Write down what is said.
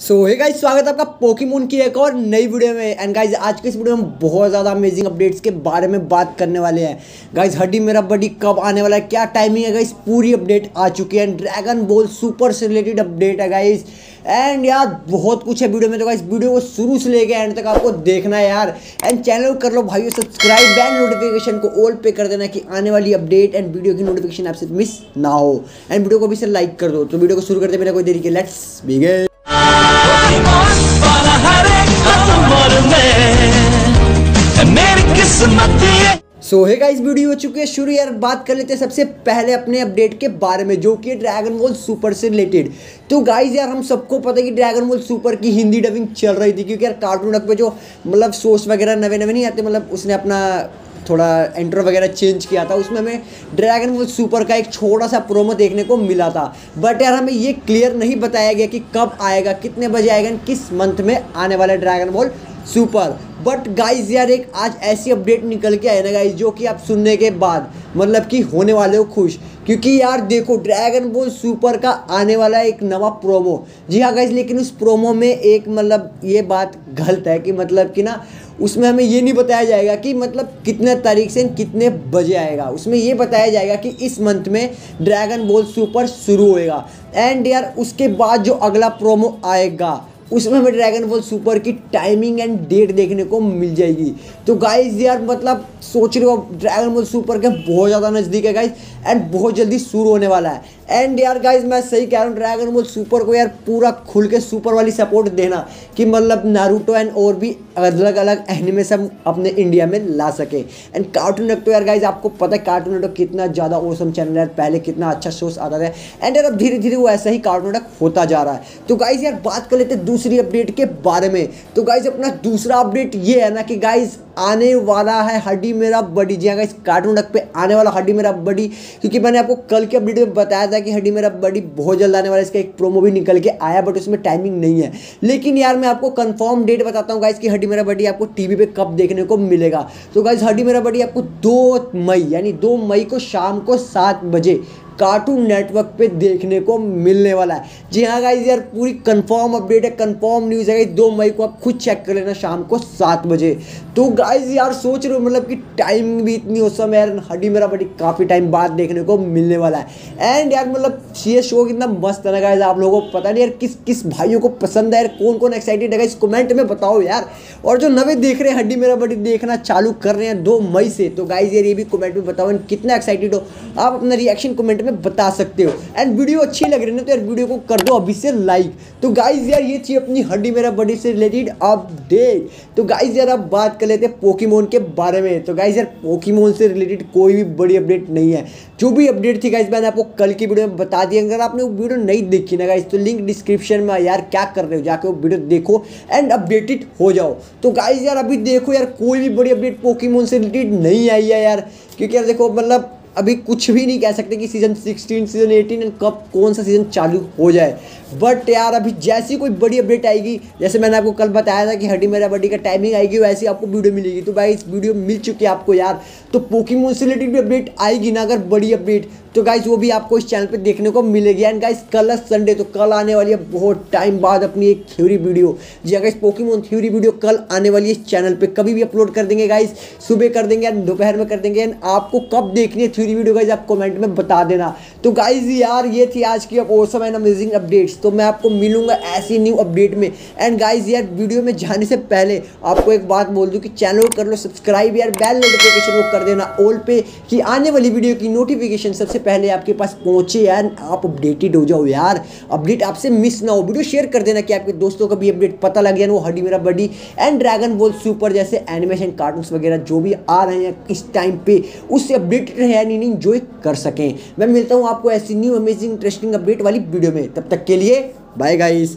सो hey guys, स्वागत है आपका पोकेमोन की एक और नई वीडियो में। एंड गाइस, आज के इस वीडियो में हम बहुत ज़्यादा अमेजिंग अपडेट्स के बारे में बात करने वाले हैं। गाइस, हड्डी मेरा बडी कब आने वाला है, क्या टाइमिंग है गाइस, पूरी अपडेट आ चुकी है। ड्रैगन बॉल सुपर से रिलेटेड अपडेट है गाइस। एंड यार बहुत कुछ है वीडियो में, तो गाइस वीडियो को शुरू से लेके एंड तक आपको देखना है यार। एंड चैनल कर लो भाइयों सब्सक्राइब, एंड नोटिफिकेशन को ऑल पे कर देना कि आने वाली अपडेट एंड वीडियो की नोटिफिकेशन आपसे मिस ना हो। एंड वीडियो को भी सर लाइक कर दो। तो वीडियो को शुरू करते बिना कोई देरी के let's begin. So hey guys, video हो चुकी है शुरू। यार बात कर लेते हैं सबसे पहले अपने अपडेट के बारे में, जो कि ड्रैगन बॉल सुपर से रिलेटेड। तो गाइस यार, हम सबको पता है कि ड्रैगन बॉल सुपर की हिंदी डबिंग चल रही थी, क्योंकि यार कार्टून नेटवर्क पे जो मतलब सोर्स वगैरह नवे नवे नहीं आते, मतलब उसने अपना थोड़ा इंट्रो वगैरह चेंज किया था। उसमें हमें ड्रैगन बॉल सुपर का एक छोटा सा प्रोमो देखने को मिला था। बट यार हमें ये क्लियर नहीं बताया गया कि कब आएगा, कितने बजे आएगा, किस मंथ में आने वाला Dragon Ball Super. But guys यार, एक आज ऐसी अपडेट निकल के आई ना गाइज, जो कि आप सुनने के बाद मतलब कि होने वाले हो खुश। क्योंकि यार देखो, ड्रैगन बॉल सुपर का आने वाला एक नवा प्रोमो। जी हाँ गाइज, लेकिन उस प्रोमो में एक मतलब ये बात गलत है कि मतलब कि ना उसमें हमें ये नहीं बताया जाएगा कि मतलब कितने तारीख से कितने बजे आएगा। उसमें ये बताया जाएगा कि इस मंथ में ड्रैगन बॉल सुपर शुरू होएगा। एंड यार उसके बाद जो अगला प्रोमो आएगा उसमें हमें ड्रैगन बॉल सुपर की टाइमिंग एंड डेट देखने को मिल जाएगी। तो गाइज यार मतलब सोच रहे हो, ड्रैगन बॉल सुपर के बहुत ज़्यादा नज़दीक है गाइज एंड बहुत जल्दी शुरू होने वाला है। एंड यार गाइज मैं सही कह रहा हूँ, ड्रैगन बॉल सुपर को यार पूरा खुल के सुपर वाली सपोर्ट देना कि मतलब नारुतो एंड और भी अलग अलग एनिमे सब अपने इंडिया में ला सके। एंड कार्टून नेटवर्क तो यार गाइज आपको पता है कार्टून नेटवर्क कितना ज़्यादा ओसम चैनल है, पहले कितना अच्छा शोस आता था। एंड यार अब धीरे धीरे वो ऐसा ही कार्टून नेटवर्क होता जा रहा है। तो गाइज यार बात कर लेते दूसरी अपडेट के बारे में। तो गाइज अपना दूसरा अपडेट ये है ना कि गाइज आने वाला है हड्डी मेरा बडी। जी हाँ गाइज, कार्टून नेटवर्क पे आने वाला हड्डी मेरा बडी, क्योंकि मैंने आपको कल के अपडेट में बताया था कि हड्डी मेरा बडी बहुत जल्द आने वाला है। इसका एक प्रोमो भी निकल के आया बट उसमें टाइमिंग नहीं है। लेकिन यार मैं आपको कंफर्म डेट बताता हूँ गाइज कि हड्डी मेरा बडी आपको टीवी पे कब देखने को मिलेगा। तो गाइज हड्डी मेरा बडी आपको 2 मई यानी 2 मई को शाम को 7 बजे कार्टून नेटवर्क पे देखने को मिलने वाला है। जी हाँ गाइज यार पूरी कंफर्म अपडेट है, कंफर्म न्यूज़ है गाइज। 2 मई को आप खुद चेक कर लेना शाम को 7 बजे। तो गाइज यार सोच रहे हो मतलब कि टाइम भी इतनी औसम है यार, हड्डी मेरा बडी काफ़ी टाइम बाद देखने को मिलने वाला है। एंड यार मतलब ये शो कितना मस्त है ना गाइज, आप लोगों को पता नहीं यार किस किस भाइयों को पसंद है यार, कौन कौन एक्साइटेड है गाइज, कमेंट में बताओ यार। और जो नवे देख रहे हैं हड्डी मेरा बडी देखना चालू कर रहे हैं 2 मई से, तो गाइज यार ये भी कमेंट में बताओ कितना एक्साइटेड हो। आप अपना रिएक्शन कमेंट बता सकते हो। एंड वीडियो अच्छी लग रही है ना तो यार वीडियो को कर दो अभी से लाइक। तो गाइज यार ये थी अपनी हड्डी मेरा बडी से रिलेटेड अपडेट। तो गाइज यार अब बात कर लेते हैं पोकेमोन के बारे में। तो गाइज यार पोकेमोन से रिलेटेड कोई भी बड़ी अपडेट नहीं है। जो भी अपडेट थी गाइज मैंने आपको कल की वीडियो में बता दी। अगर आपने वो वीडियो नहीं देखी ना गाइज तो लिंक डिस्क्रिप्शन में यार, क्या कर रहे हो, जाके वो वीडियो देखो एंड अपडेटेड हो जाओ। तो गाइज यार अभी देखो यार कोई भी बड़ी अपडेट पोकेमोन से रिलेटेड नहीं आई है यार, क्योंकि यार देखो मतलब अभी कुछ भी नहीं कह सकते कि सीज़न 16, सीज़न 18 एंड कब कौन सा सीज़न चालू हो जाए। बट यार अभी जैसी कोई बड़ी अपडेट आएगी, जैसे मैंने आपको कल बताया था कि हड्डी मेरा बडी का टाइमिंग आएगी, वैसी आपको वीडियो मिलेगी। तो भाई इस वीडियो मिल चुकी है आपको यार। तो पोकेमोन से रिलेटेड भी अपडेट आएगी ना अगर बड़ी अपडेट, तो गाइज वो भी आपको इस चैनल पे देखने को मिलेगी। एंड गाइज कल है संडे, तो कल आने वाली है बहुत टाइम बाद अपनी एक थ्योरी वीडियो। जी गाइज पोकेमोन थ्योरी वीडियो कल आने वाली है इस चैनल पे, कभी भी अपलोड कर देंगे गाइज, सुबह कर देंगे एंड दोपहर में कर देंगे। एंड आपको कब देखनी है थ्योरी वीडियो गाइज आप कमेंट में बता देना। तो गाइज यार ये थी आज की ऑसम एंड अमेजिंग अपडेट्स। तो मैं आपको मिलूंगा ऐसी न्यू अपडेट में। एंड गाइज यार वीडियो में जाने से पहले आपको एक बात बोल दूँ कि चैनल कर लो सब्सक्राइब यार, बेल नोटिफिकेशन को कर देना ऑल पे कि आने वाली वीडियो की नोटिफिकेशन सबसे पहले आपके पास पहुंचे यार, आप अपडेटेड हो जाओ यार, अपडेट आपसे मिस ना हो। वीडियो शेयर कर देना कि आपके दोस्तों का भी अपडेट पता लग गया ना, वो हड्डी मेरा बडी एंड ड्रैगन बॉल सुपर जैसे एनिमेशन कार्टून्स वगैरह जो भी आ रहे हैं इस टाइम पे उससे अपडेटेड है नहीं इंजॉय कर सकें। मैं मिलता हूँ आपको ऐसी न्यू अमेजिंग इंटरेस्टिंग अपडेट वाली वीडियो में, तब तक के लिए बाय गाइस।